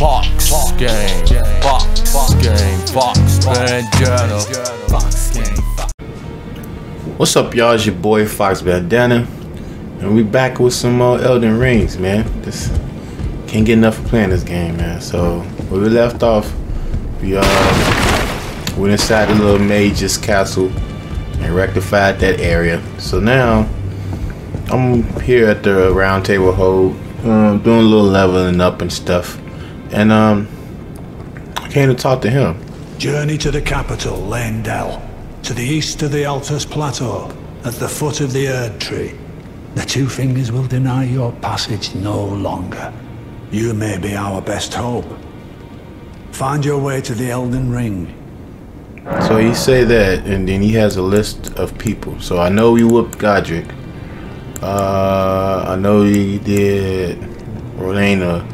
What's up, y'all? It's your boy Fox Bandana, and we back with some more Elden Rings, man. This can't get enough of playing this game, man. So when we left off, we went inside the little mage's castle and rectified that area. So now I'm here at the round table hold, doing a little leveling up and stuff. And I came to talk to him. Journey to the capital, Lane Dell, to the east of the Altus Plateau, at the foot of the Erdtree. The Two Fingers will deny your passage no longer. You may be our best hope. Find your way to the Elden Ring. So he say that, and then he has a list of people. So I know he whooped Godric. I know he did Renena.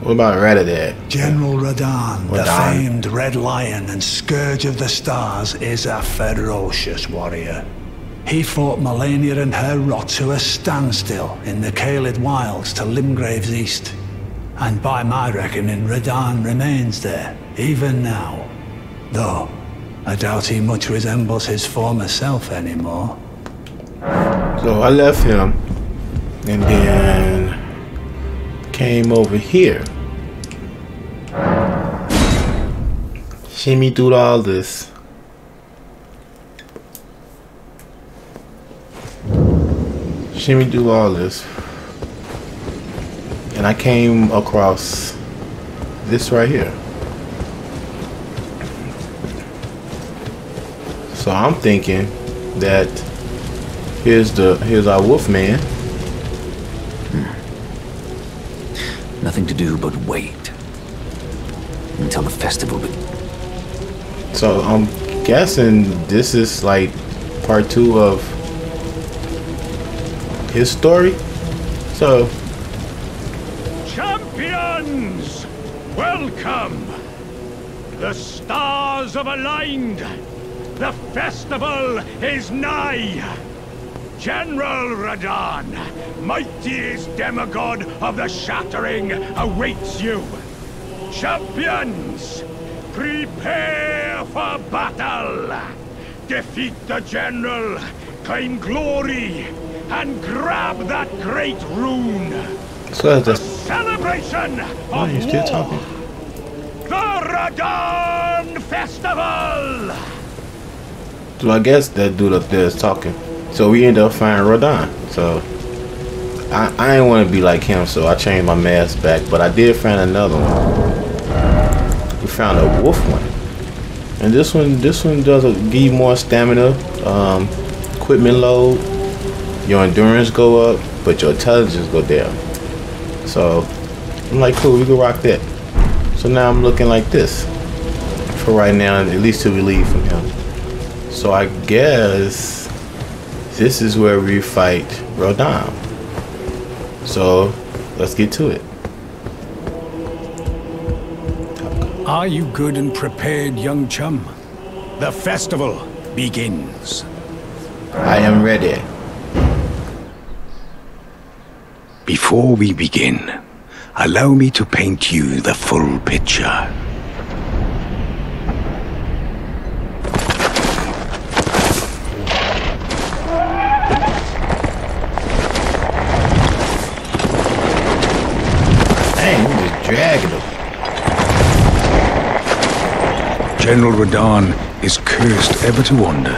What about Radahn? General Radahn, the famed Red Lion and Scourge of the Stars, is a ferocious warrior. He fought Malenia and her rot to a standstill in the Caelid wilds to Limgrave's east. And by my reckoning, Radahn remains there, even now. Though, I doubt he much resembles his former self anymore. So I left him, and then came over here. Shimmy through all this. Shimmy through all this. And I came across this right here. So I'm thinking that here's our wolf man. Nothing to do but wait until the festival begins. So I'm guessing this is like part two of his story. So, champions, welcome. The stars have aligned. The festival is nigh. General Radahn, mightiest demigod of the Shattering, awaits you. Champions, prepare for battle. Defeat the general, claim glory, and grab that great rune. So the celebration of war. The Radahn Festival. So I guess that dude up there is talking. So we end up finding Radahn. So I didn't want to be like him, so I changed my mask back. But I did find another one. We found a wolf one, and this one does give more stamina, equipment load, your endurance go up, but your intelligence go down. So I'm like, cool, we can rock that. So now I'm looking like this for right now, at least till we leave from him. So I guess this is where we fight Radahn. So let's get to it. Are you good and prepared, young chum? The festival begins. I am ready. Before we begin, allow me to paint you the full picture. General Radahn is cursed ever to wander.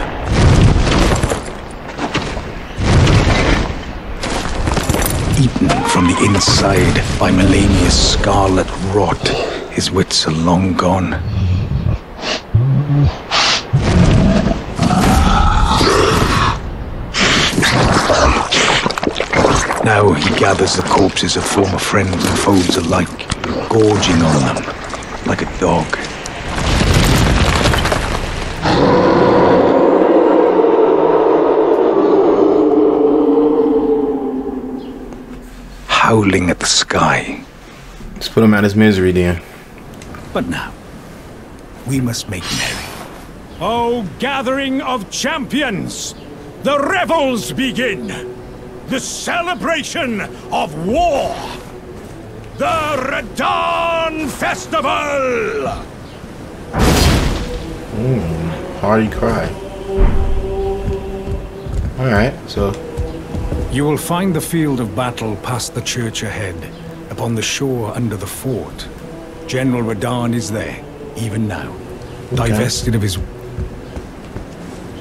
Eaten from the inside by Malenia's scarlet rot, his wits are long gone. Now he gathers the corpses of former friends and foes alike, gorging on them like a dog. Howling at the sky. Let's put him out his misery, dear. But now, we must make merry. Oh, gathering of champions! The revels begin! The celebration of war! the Radahn Festival! Hearty cry. Alright, so... You will find the field of battle past the church ahead, upon the shore under the fort. General Radahn is there, even now. Okay. Divested of his...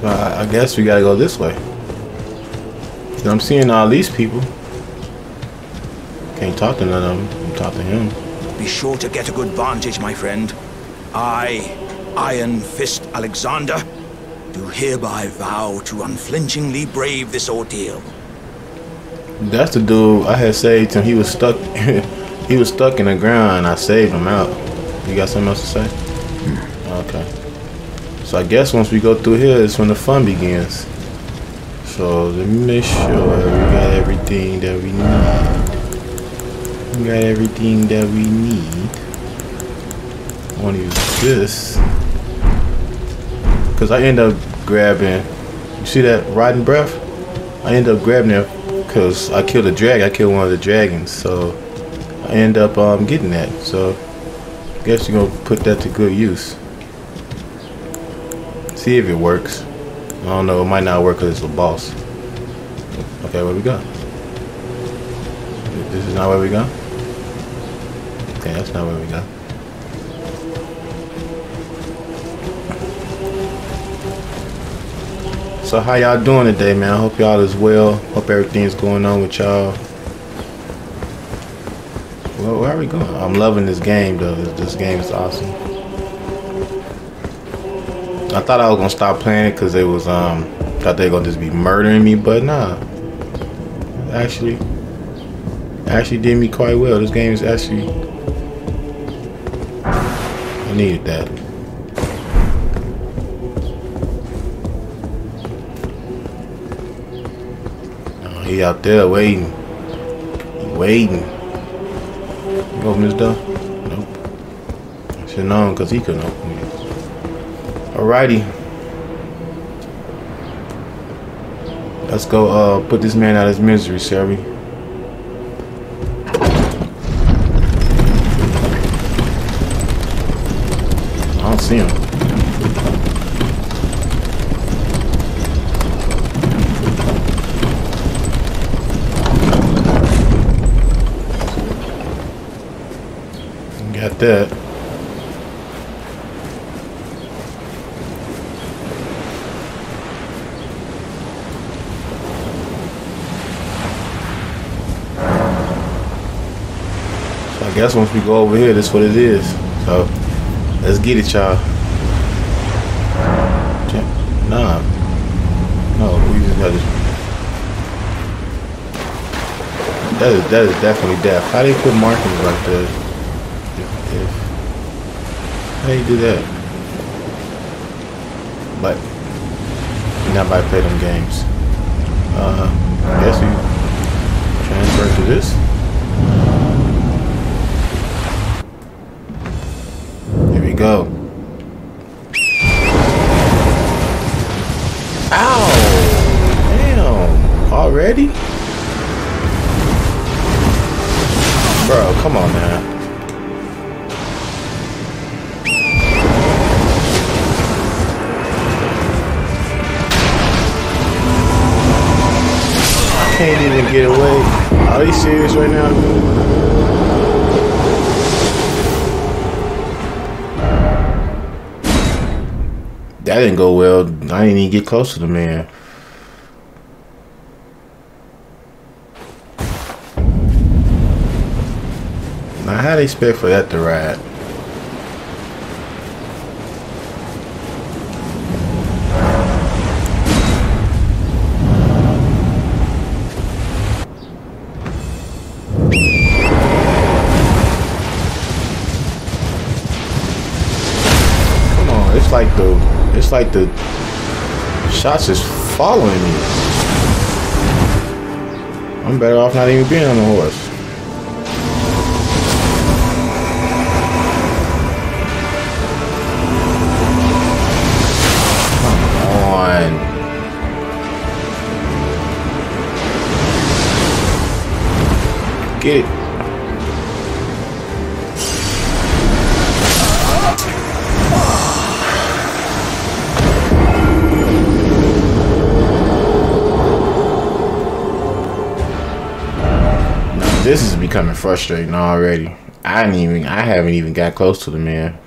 So I guess we gotta go this way. I'm seeing all these people. Can't talk to none of them. I'm talking to him. Be sure to get a good vantage, my friend. I, Iron Fist Alexander, do hereby vow to unflinchingly brave this ordeal. That's the dude I had saved him. He was stuck. He was stuck in the ground. I saved him out. You got something else to say? Okay. So I guess once we go through here, it's when the fun begins. So let me make sure we got everything that we need. We got everything that we need. I want to use this because I end up grabbing. You see that rotten breath? I end up grabbing it because I killed a dragon. I killed one of the dragons, so I end up getting that. So I guess you're gonna put that to good use. See if it works. I don't know, it might not work because it's a boss. Okay, where we go? This is not where we go? Okay, that's not where we go. So how y'all doing today, man? I hope y'all is well. Hope everything's going on with y'all. Well, where are we going? I'm loving this game, though. This game is awesome. I thought I was gonna stop playing it because they was thought they were gonna just be murdering me, but nah. Actually did me quite well. This game is actually, I needed that. Oh, he out there waiting. He waiting. You open this door? Nope. I should've known because he couldn't open it. Alrighty. Let's go put this man out of his misery, shall we? I don't see him. Got that. I guess once we go over here, that's what it is. So let's get it, y'all. Nah. No, we just gotta. That is definitely death. How do you put markings like that? How do you do that? But you're not about to play them games. I guess we transfer to this. Go. Ow! Damn! Already? Bro, come on, man. I can't even get away. Are you serious right now? That didn't go well. I didn't even get close to the man. Now, how do they expect for that to ride? Come on, it's like the... It's like the shots is following me. I'm better off not even being on the horse. Come on. Get it. This is becoming frustrating already. I haven't even got close to the man.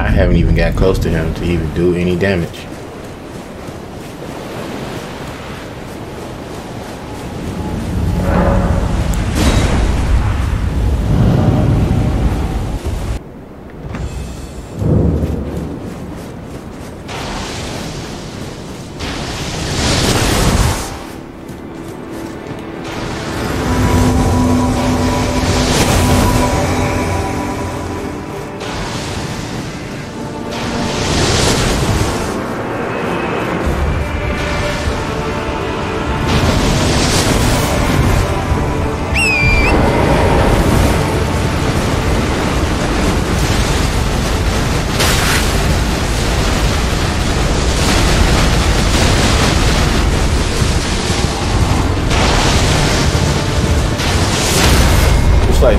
I haven't even got close to him to even do any damage.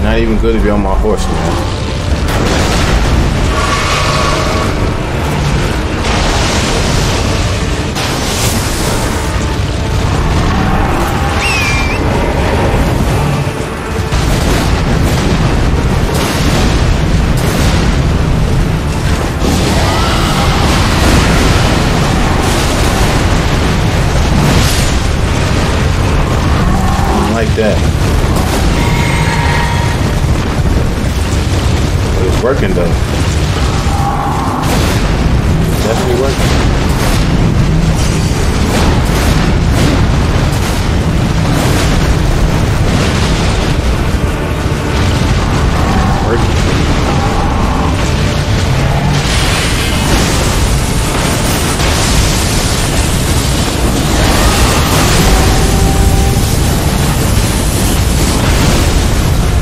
Not even good to be on my horse, man. I like that. Working though. Definitely working.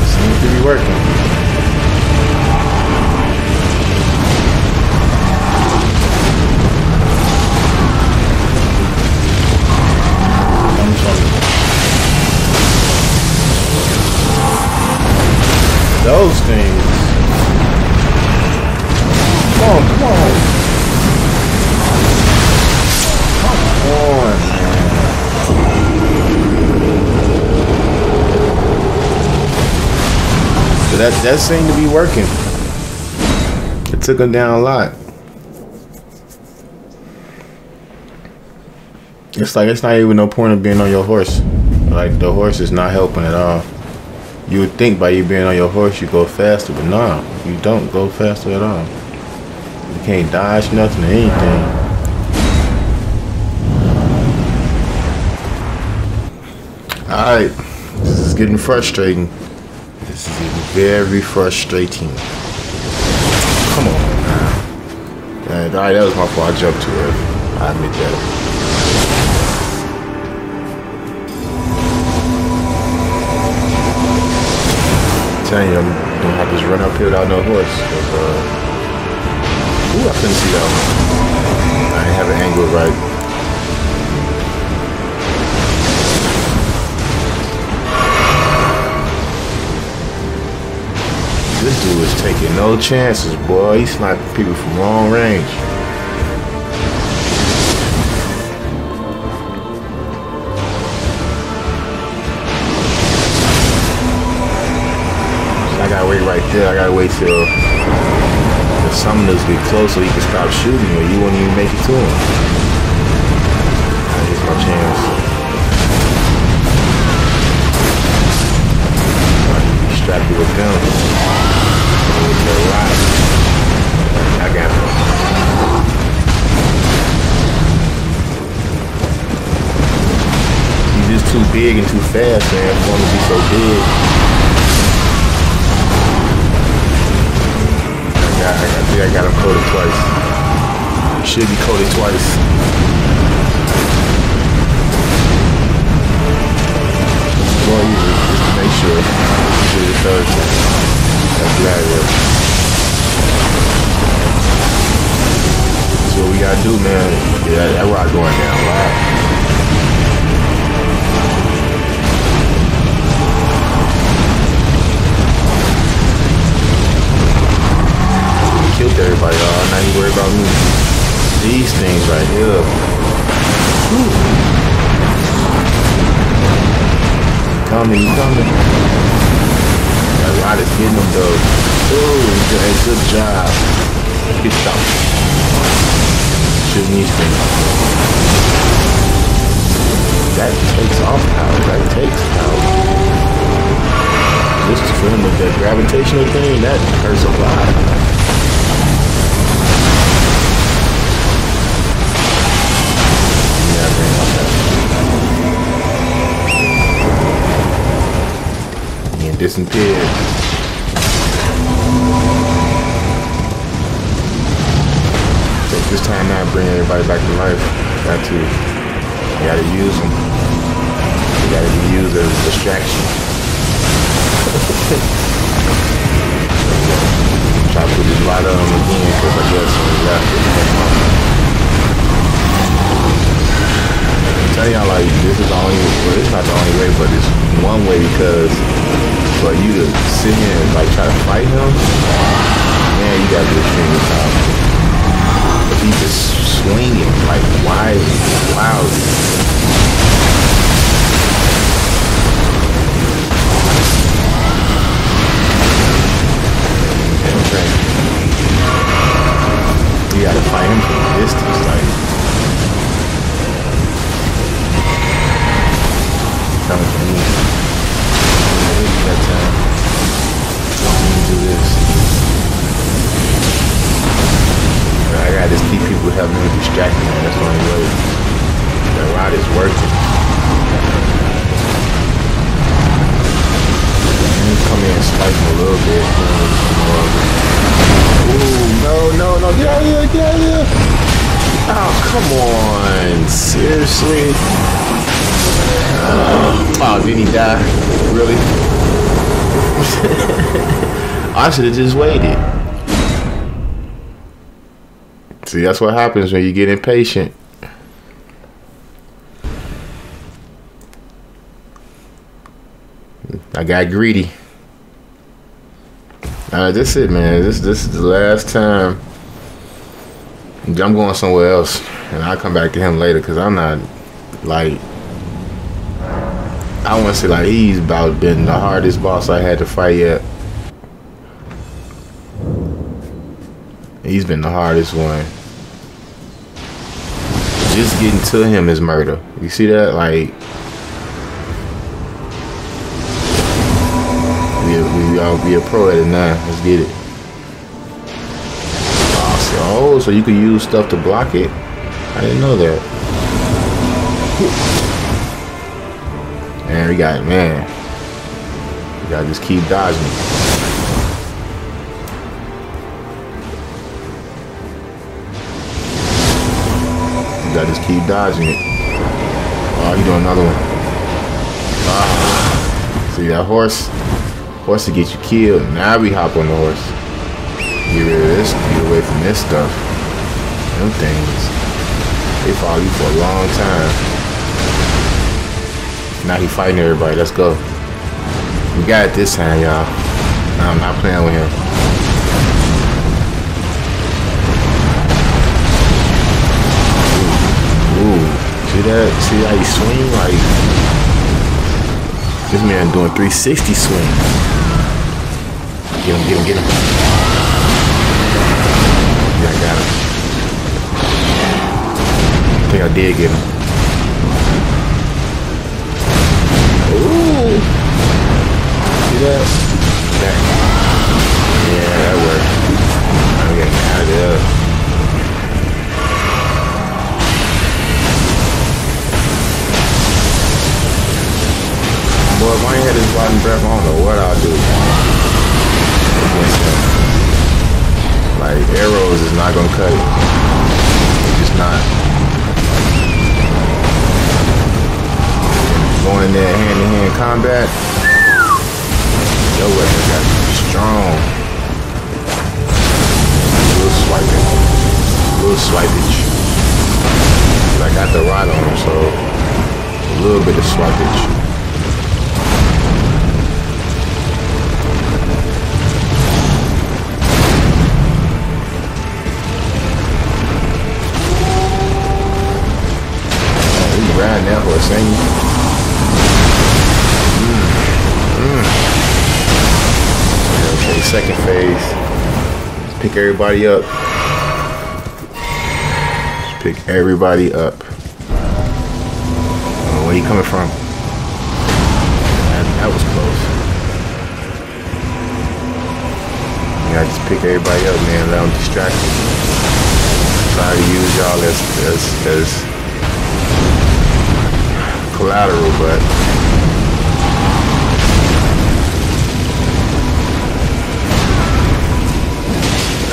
Seems to be working. Those things. Come on, come on. Come on, man. So that seemed to be working. It took him down a lot. It's like it's not even no point of being on your horse. Like the horse is not helping at all. You would think by you being on your horse you go faster, but no, you don't go faster at all. You can't dodge nothing or anything. Alright, this is getting frustrating. This is getting very frustrating. Come on, man. Alright, that was my fault. I jumped too early. I admit that. I'm gonna have to just run up here without no horse. Ooh, I couldn't see that one. I didn't have an angle right. This dude is taking no chances, boy. He's sniping people from long range. I gotta wait till the summoners get close so he can stop shooting or you won't even make it to him. I guess my chance. Strap you with guns. I got him. He's just too big and too fast, man. For him to be so big. I think I got him coated twice. He should be coated twice. More easy, just to make sure. He should be the third time. That's what I will. That's what we gotta do, man. Yeah, that rock going down. Wow. Killed everybody, y'all. Now you worry about me. These things right here. Whew. He's coming. That rod is hitting him though. Ooh, good job. Good shot. Shooting these things. That takes off power. That takes power. Just for him with that gravitational thing, that hurts a lot. Disappeared. Take this time now, bring everybody back to life. You gotta use them. You gotta be used as a distraction. Try to do a lot of them again, because I guess we left it. I tell y'all, like, this is the only, well, it's not the only way, but it's one way, because but you to sit here and like try to fight him, man, you gotta be extremely powerful. But he's just swinging, like wildly. Okay. You gotta fight him from a distance, like. Coming from me. That time. Let me do this. I gotta just keep people helping me distract me. That's the only way. The rod is working. Let me come in and spike him a little bit. Ooh, no. Get out of here, Oh, come on. Seriously? Oh, did he die? Really? I should have just waited. See, that's what happens when you get impatient. I got greedy. Alright, that's it, man. This is the last time. I'm going somewhere else, and I'll come back to him later, because I'm not like. I want to say, like, he's about been the hardest boss I had to fight yet. He's been the hardest one. Just getting to him is murder. You see that? Like, we a pro at it now. Let's get it. Awesome. Oh, so you can use stuff to block it. I didn't know that. Man, we gotta just keep dodging. We gotta just keep dodging it. Oh, you do another one. Ah. See that horse? Horse will get you killed. Now we hop on the horse. Get rid of this. Get away from this stuff. Them things. They follow you for a long time. Now he fighting everybody. Let's go. We got it this time, y'all. No, I'm not playing with him. Ooh. See that? See how he swing? Like, this man doing 360 swing. Get him, get him. Yeah, I got him. I think I did get him. Yeah, that worked. I'm getting out of there. Boy, if I ain't had this rotten breath, I don't know what I'll do. Like, arrows is not gonna cut it. It's just not. Going in there hand-to-hand combat. Your weapon got strong. A little swipage. I got the rod on him, so a little bit of swipage. You can ride that horse, ain't you? second phase. Just pick everybody up. Just pick everybody up. Oh, where you coming from? That was close. You gotta just pick everybody up, man. Let them distract you. Try to use y'all as collateral, but.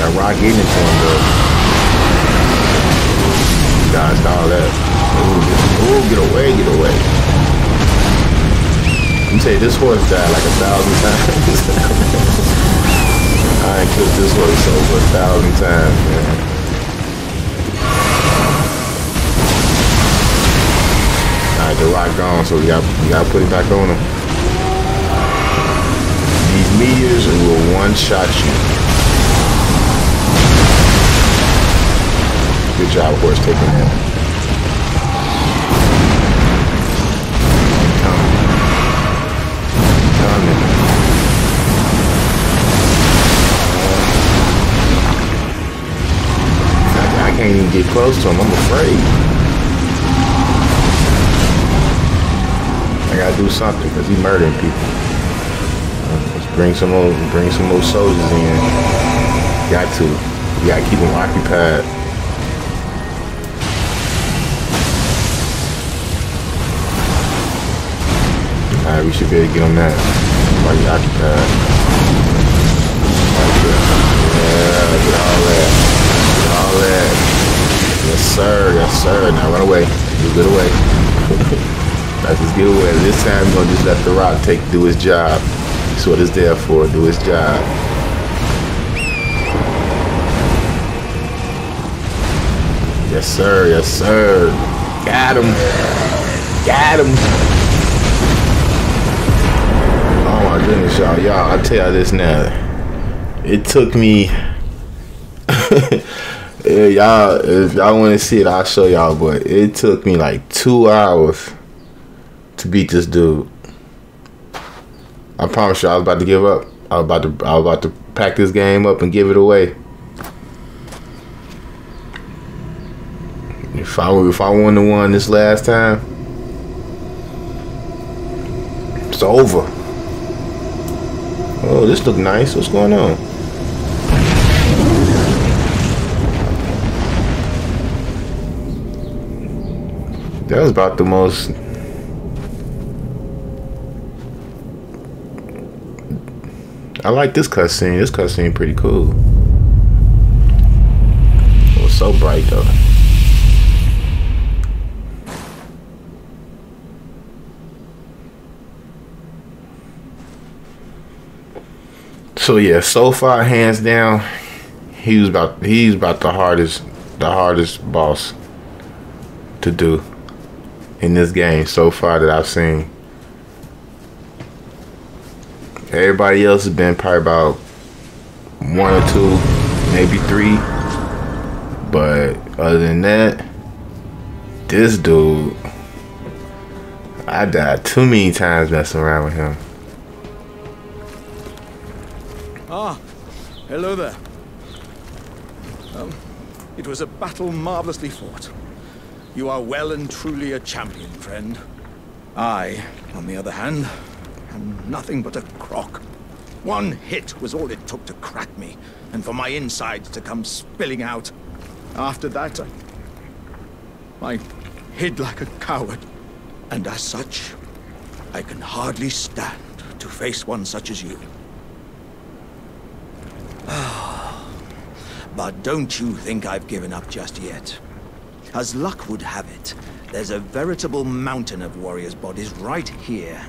That rock getting into him though. Dodged all that. Ooh, get away, get away. I'm saying this horse died like 1,000 times. I ain't killed this horse over 1,000 times, man. Alright, the rock gone, so we gotta put it back on him. These meteors will one-shot you. Good job, horse, taking him. I can't even get close to him, I'm afraid. I gotta do something, because he's murdering people. Let's bring some old soldiers in. You gotta keep them occupied. Alright, we should be able to get on that. Somebody occupied. Yeah, get all that. Get all that. Yes, sir. Yes, sir. Now run away. Just get away. Let's just get away. This time, we're gonna just let the rock do his job. That's what it's there for. Do his job. Yes, sir. Yes, sir. Got him. Got him. Goodness, y'all, I'll tell you this now. It took me y'all, if y'all want to see it, I'll show y'all, but it took me like 2 hours to beat this dude. I promise you, I was about to give up. I was about to pack this game up and give it away. If I wouldn't have won this last time, it's over. Oh, this look nice. What's going on? That was about the most... I like this cutscene. This cutscene pretty cool. It was so bright, though. So yeah, so far, hands down, he's about the hardest boss to do in this game so far that I've seen. Everybody else has been probably about 1 or 2, maybe 3. But other than that, this dude, I died too many times messing around with him. Ah, hello there. It was a battle marvelously fought. You are well and truly a champion, friend. I, on the other hand, am nothing but a crock. One hit was all it took to crack me, and for my insides to come spilling out. After that, I hid like a coward, and as such, I can hardly stand to face one such as you. But don't you think I've given up just yet. As luck would have it, there's a veritable mountain of warriors' bodies right here.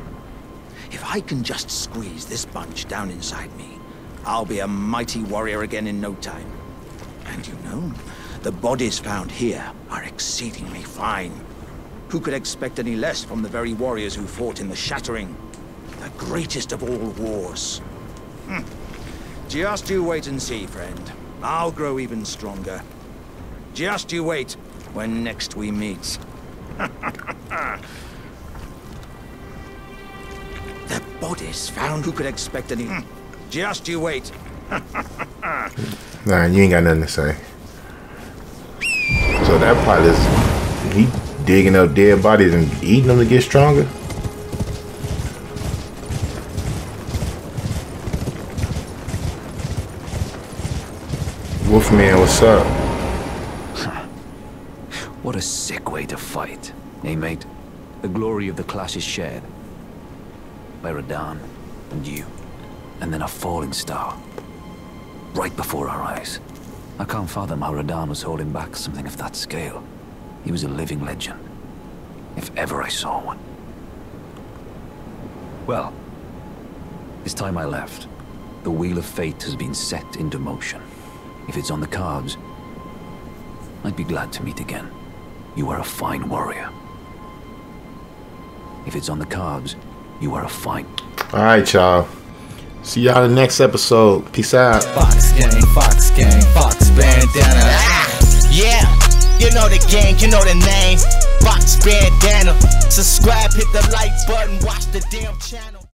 If I can just squeeze this bunch down inside me, I'll be a mighty warrior again in no time. And you know, the bodies found here are exceedingly fine. Who could expect any less from the very warriors who fought in the Shattering, the greatest of all wars? Just you wait and see, friend. I'll grow even stronger. Just you wait when next we meet. The bodies found. Who could expect any... Just you wait. Nah, you ain't got nothing to say. So that pilot is he digging up dead bodies and eating them to get stronger? Wolfman, what's up? What a sick way to fight, eh, mate? The glory of the clash is shared by Radahn and you, and then a falling star right before our eyes. I can't fathom how Radahn was holding back something of that scale. He was a living legend, if ever I saw one. Well, it's time I left. The wheel of fate has been set into motion. If it's on the cards, I'd be glad to meet again. You are a fine warrior. If it's on the cards, you are a fine. All right, y'all. See y'all in the next episode. Peace out. Fox gang, Fox gang, Fox Bandana. Ah, yeah, you know the gang, you know the name. Fox Bandana. Subscribe, hit the like button, watch the damn channel.